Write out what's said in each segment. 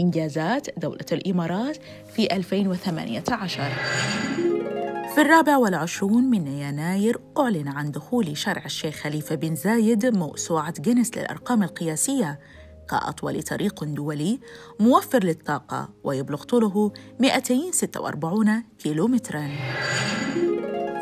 إنجازات دولة الإمارات في 2018. في 24 من يناير أعلن عن دخول شارع الشيخ خليفة بن زايد موسوعة جينيس للأرقام القياسية كأطول طريق دولي موفر للطاقة ويبلغ طوله 246 كيلومتراً.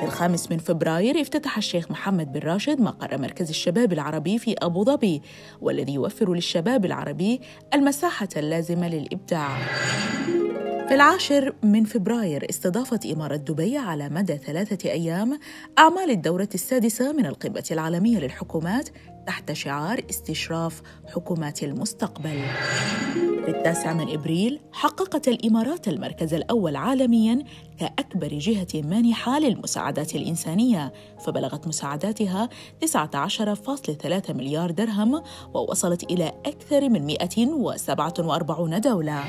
في 5 من فبراير افتتح الشيخ محمد بن راشد مقر مركز الشباب العربي في أبو ظبي، والذي يوفر للشباب العربي المساحة اللازمة للإبداع. في 10 من فبراير استضافت إمارة دبي على مدى 3 أيام أعمال الدورة السادسة من القمة العالمية للحكومات تحت شعار استشراف حكومات المستقبل. في 9 من إبريل حققت الإمارات المركز الأول عالمياً كأكبر جهة مانحة للمساعدات الإنسانية، فبلغت مساعداتها 19.3 مليار درهم ووصلت إلى أكثر من 147 دولة.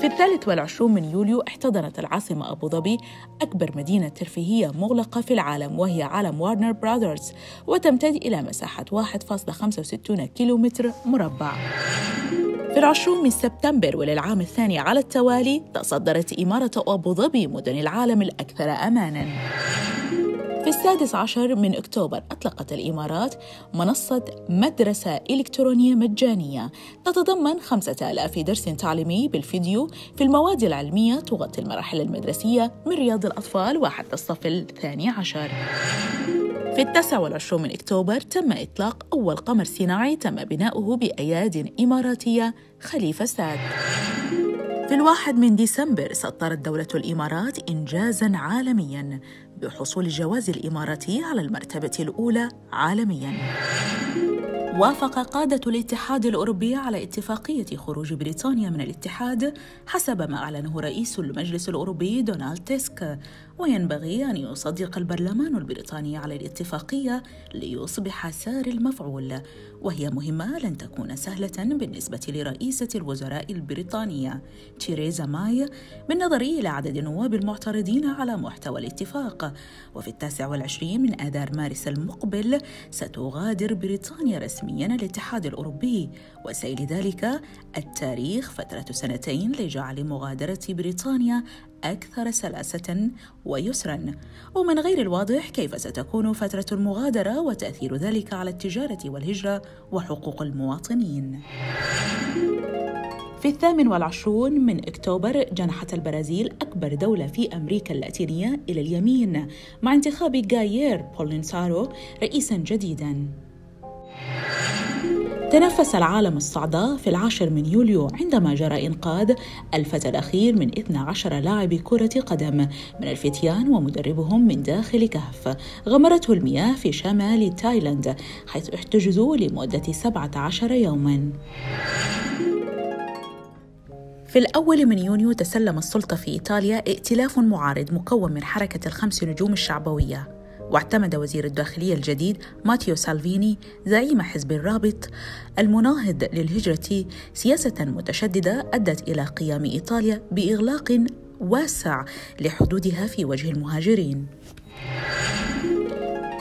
في 23 من يوليو احتضنت العاصمة أبو ظبي أكبر مدينة ترفيهية مغلقة في العالم، وهي عالم وارنر براذرز، وتمتد إلى مساحة 1.65 كيلومتر مربع. في 20 من سبتمبر وللعام الثاني على التوالي تصدرت إمارة أبو ظبي مدن العالم الأكثر أماناً. في 16 من أكتوبر أطلقت الإمارات منصة مدرسة إلكترونية مجانية تتضمن 5000 درس تعليمي بالفيديو في المواد العلمية تغطي المراحل المدرسية من رياض الأطفال وحتى الصف ال12. في 29 من أكتوبر تم إطلاق أول قمر صناعي تم بناؤه بأياد إماراتية، خليفة ساد. في 1 من ديسمبر سطرت دولة الإمارات إنجازاً عالمياً بحصول الجواز الإماراتي على المرتبة الأولى عالمياً. وافق قادة الاتحاد الأوروبي على اتفاقية خروج بريطانيا من الاتحاد حسب ما أعلنه رئيس المجلس الأوروبي دونالد تيسك، وينبغي أن يصدق البرلمان البريطاني على الاتفاقية ليصبح ساري المفعول، وهي مهمة لن تكون سهلة بالنسبة لرئيسة الوزراء البريطانية تيريزا ماي بالنظر إلى عدد النواب المعترضين على محتوى الاتفاق. وفي 29 من آذار مارس المقبل ستغادر بريطانيا رسميا الاتحاد الأوروبي، وسيل ذلك التاريخ فترة 2 سنين لجعل مغادرة بريطانيا أكثر سلاسة ويسراً، ومن غير الواضح كيف ستكون فترة المغادرة وتأثير ذلك على التجارة والهجرة وحقوق المواطنين. في 28 من أكتوبر جنحت البرازيل أكبر دولة في أمريكا اللاتينية إلى اليمين مع انتخاب جايير بولينسارو رئيساً جديداً. تنفس العالم الصعداء في 10 من يوليو عندما جرى إنقاذ الفتى الأخير من 12 لاعب كرة قدم من الفتيان ومدربهم من داخل كهف غمرته المياه في شمال تايلاند، حيث احتجزوا لمدة 17 يوماً. في 1 من يونيو تسلم السلطة في إيطاليا ائتلاف معارض مكون من حركة ال5 نجوم الشعبوية، واعتمد وزير الداخلية الجديد ماتيو سالفيني زعيم حزب الرابط المناهض للهجرة سياسة متشددة أدت إلى قيام إيطاليا بإغلاق واسع لحدودها في وجه المهاجرين.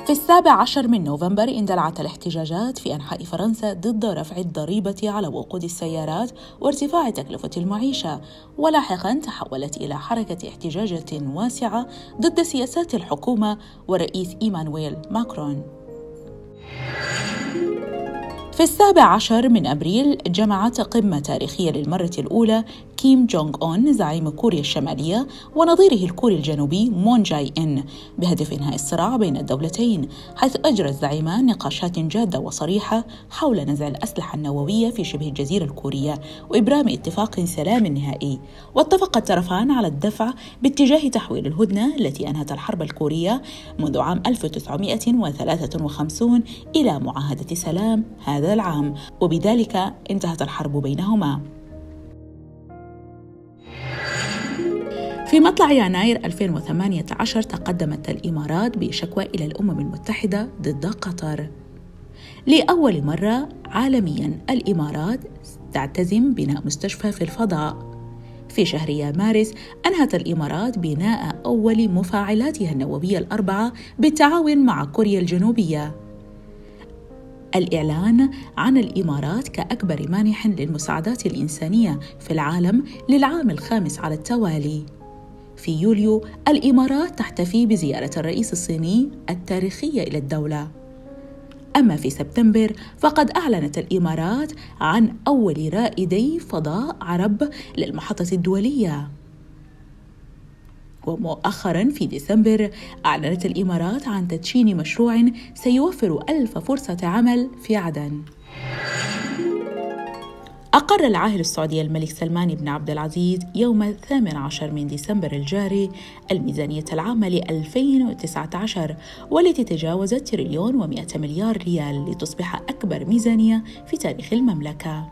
في 17 من نوفمبر اندلعت الاحتجاجات في أنحاء فرنسا ضد رفع الضريبة على وقود السيارات وارتفاع تكلفة المعيشة، ولاحقاً تحولت إلى حركة احتجاجات واسعة ضد سياسات الحكومة ورئيس إيمانويل ماكرون. في 17 من أبريل جمعت قمة تاريخية للمرة الأولى كيم جونغ اون زعيم كوريا الشمالية ونظيره الكوري الجنوبي مون جاي ان بهدف إنهاء الصراع بين الدولتين، حيث أجرى الزعيمان نقاشات جادة وصريحة حول نزع الأسلحة النووية في شبه الجزيرة الكورية وإبرام اتفاق سلام نهائي، واتفق الطرفان على الدفع باتجاه تحويل الهدنة التي أنهت الحرب الكورية منذ عام 1953 إلى معاهدة سلام هذا العام، وبذلك انتهت الحرب بينهما. في مطلع يناير 2018 تقدمت الإمارات بشكوى إلى الأمم المتحدة ضد قطر. لأول مرة عالمياً الإمارات تعتزم بناء مستشفى في الفضاء. في شهر مارس أنهت الإمارات بناء أول مفاعلاتها النووية 4 بالتعاون مع كوريا الجنوبية. الإعلان عن الإمارات كأكبر مانح للمساعدات الإنسانية في العالم للعام الخامس على التوالي. في يوليو، الإمارات تحتفي بزيارة الرئيس الصيني التاريخية إلى الدولة. أما في سبتمبر، فقد أعلنت الإمارات عن أول رائدي فضاء عرب للمحطة الدولية. ومؤخراً في ديسمبر، أعلنت الإمارات عن تدشين مشروع سيوفر 1000 فرصة عمل في عدن. أقر العاهل السعودي الملك سلمان بن عبد العزيز يوم 18 من ديسمبر الجاري الميزانية العامة ل 2019، والتي تجاوزت 1,100 مليار ريال لتصبح أكبر ميزانية في تاريخ المملكة.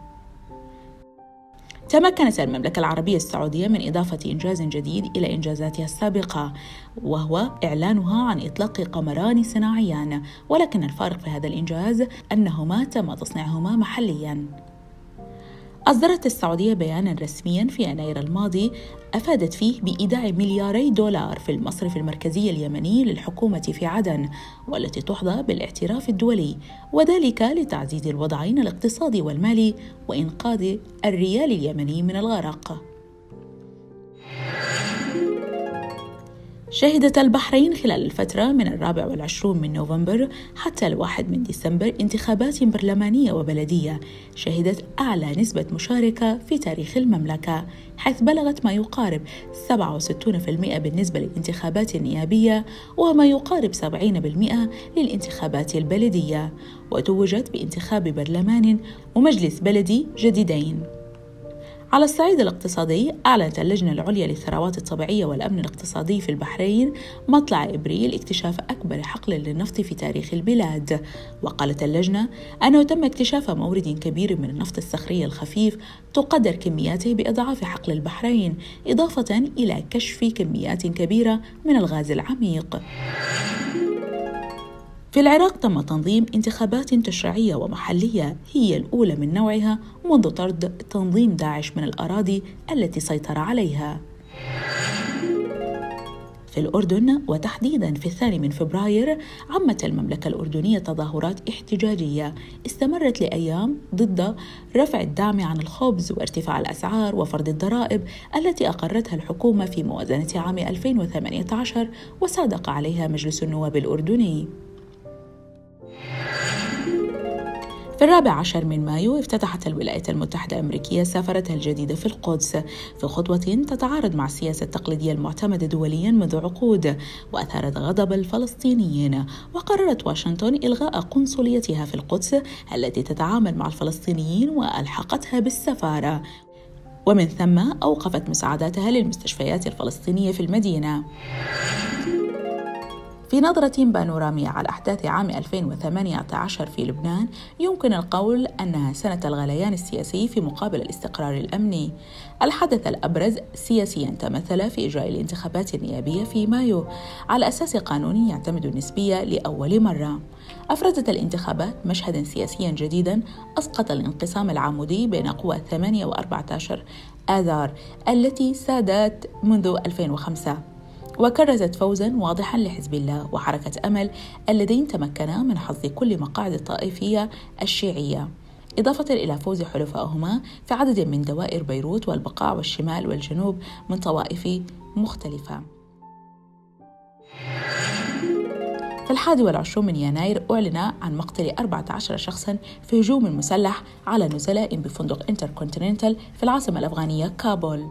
تمكنت المملكة العربية السعودية من إضافة إنجاز جديد إلى إنجازاتها السابقة، وهو إعلانها عن إطلاق قمران صناعيان، ولكن الفارق في هذا الإنجاز أنهما تم تصنيعهما محلياً. أصدرت السعودية بياناً رسمياً في يناير الماضي أفادت فيه بإيداع $2 مليار في المصرف المركزي اليمني للحكومة في عدن، والتي تحظى بالاعتراف الدولي، وذلك لتعزيز الوضعين الاقتصادي والمالي وإنقاذ الريال اليمني من الغرق. شهدت البحرين خلال الفترة من 24 من نوفمبر حتى 1 من ديسمبر انتخابات برلمانية وبلدية، شهدت أعلى نسبة مشاركة في تاريخ المملكة، حيث بلغت ما يقارب 67% بالنسبة للانتخابات النيابية، وما يقارب 70% للانتخابات البلدية، وتوجت بانتخاب برلمان ومجلس بلدي جديدين. على الصعيد الاقتصادي، أعلنت اللجنة العليا للثروات الطبيعية والأمن الاقتصادي في البحرين مطلع إبريل اكتشاف أكبر حقل للنفط في تاريخ البلاد، وقالت اللجنة أنه تم اكتشاف مورد كبير من النفط الصخري الخفيف تقدر كمياته بأضعاف حقل البحرين، إضافة إلى كشف كميات كبيرة من الغاز العميق. في العراق تم تنظيم انتخابات تشريعية ومحلية هي الأولى من نوعها منذ طرد تنظيم داعش من الأراضي التي سيطر عليها. في الأردن، وتحديداً في 2 فبراير، عمت المملكة الأردنية تظاهرات احتجاجية استمرت لأيام ضد رفع الدعم عن الخبز وارتفاع الأسعار وفرض الضرائب التي أقرتها الحكومة في موازنة عام 2018 وصادق عليها مجلس النواب الأردني. في 14 من مايو، افتتحت الولايات المتحدة الأمريكية سفرتها الجديدة في القدس، في خطوة تتعارض مع السياسة التقليدية المعتمدة دوليا منذ عقود، وأثارت غضب الفلسطينيين، وقررت واشنطن إلغاء قنصليتها في القدس التي تتعامل مع الفلسطينيين وألحقتها بالسفارة، ومن ثم أوقفت مساعداتها للمستشفيات الفلسطينية في المدينة. في نظرة بانورامية على أحداث عام 2018 في لبنان، يمكن القول أنها سنة الغليان السياسي في مقابل الاستقرار الأمني. الحدث الأبرز سياسياً تمثل في إجراء الانتخابات النيابية في مايو على أساس قانون يعتمد النسبية لأول مرة. أفرزت الانتخابات مشهداً سياسياً جديداً أسقط الانقسام العمودي بين قوى 8 و14 آذار التي سادت منذ 2005، وكرزت فوزاً واضحاً لحزب الله وحركة أمل اللذين تمكنا من حظ كل مقاعد الطائفية الشيعية، إضافة إلى فوز حلفائهما في عدد من دوائر بيروت والبقاع والشمال والجنوب من طوائف مختلفة. في 21 من يناير، أعلن عن مقتل 14 شخصاً في هجوم مسلح على نزلاء بفندق إنتركونتيننتال في العاصمة الأفغانية كابول.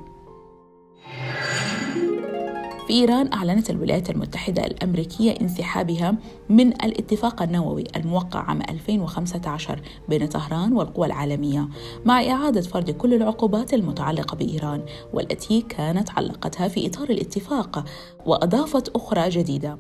في إيران، أعلنت الولايات المتحدة الأمريكية انسحابها من الاتفاق النووي الموقع عام 2015 بين طهران والقوى العالمية، مع إعادة فرض كل العقوبات المتعلقة بإيران والتي كانت علقتها في إطار الاتفاق، وأضافت أخرى جديدة.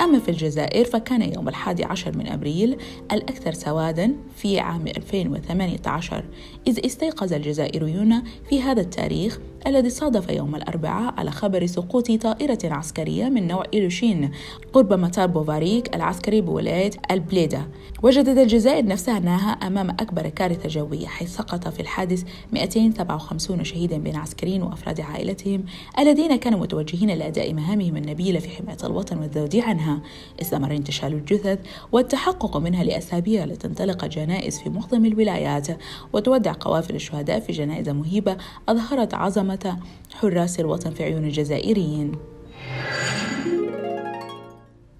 أما في الجزائر، فكان يوم 11 من أبريل الأكثر سواداً في عام 2018، إذ استيقظ الجزائريون في هذا التاريخ الذي صادف يوم الأربعاء على خبر سقوط طائرة عسكرية من نوع إلوشين قرب مطار بوفاريك العسكري بولاية البليدة. وجدت الجزائر نفسها أنها أمام أكبر كارثة جوية، حيث سقط في الحادث 257 شهيدا بين عسكريين وأفراد عائلتهم الذين كانوا متوجهين لأداء مهامهم النبيلة في حماية الوطن والذود عنها. استمر انتشال الجثث والتحقق منها لأسابيع لتنطلق جنائز في معظم الولايات، وتودع قوافل الشهداء في جنائز مهيبة أظهرت عظمة حراس الوطن في عيون الجزائريين.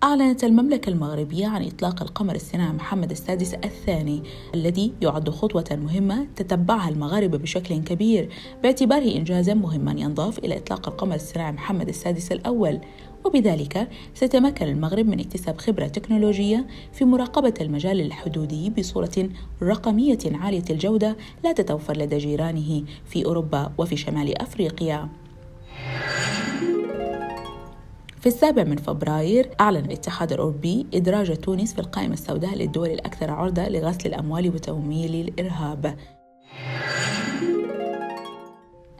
أعلنت المملكة المغربية عن إطلاق القمر الصناعي محمد السادس الثاني، الذي يعد خطوة مهمة تتبعها المغاربة بشكل كبير باعتباره إنجازا مهما ينضاف إلى إطلاق القمر الصناعي محمد السادس الأول، وبذلك سيتمكن المغرب من اكتساب خبرة تكنولوجية في مراقبة المجال الحدودي بصورة رقمية عالية الجودة لا تتوفر لدى جيرانه في أوروبا وفي شمال أفريقيا. في 7 فبراير أعلن الاتحاد الأوروبي إدراج تونس في القائمة السوداء للدول الأكثر عرضة لغسل الأموال وتمويل الإرهاب.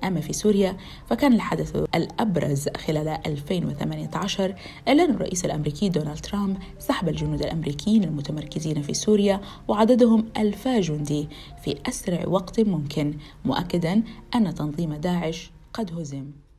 أما في سوريا فكان الحدث الأبرز خلال 2018 أعلن الرئيس الأمريكي دونالد ترامب سحب الجنود الأمريكيين المتمركزين في سوريا وعددهم 2000 جندي في أسرع وقت ممكن، مؤكدا أن تنظيم داعش قد هزم.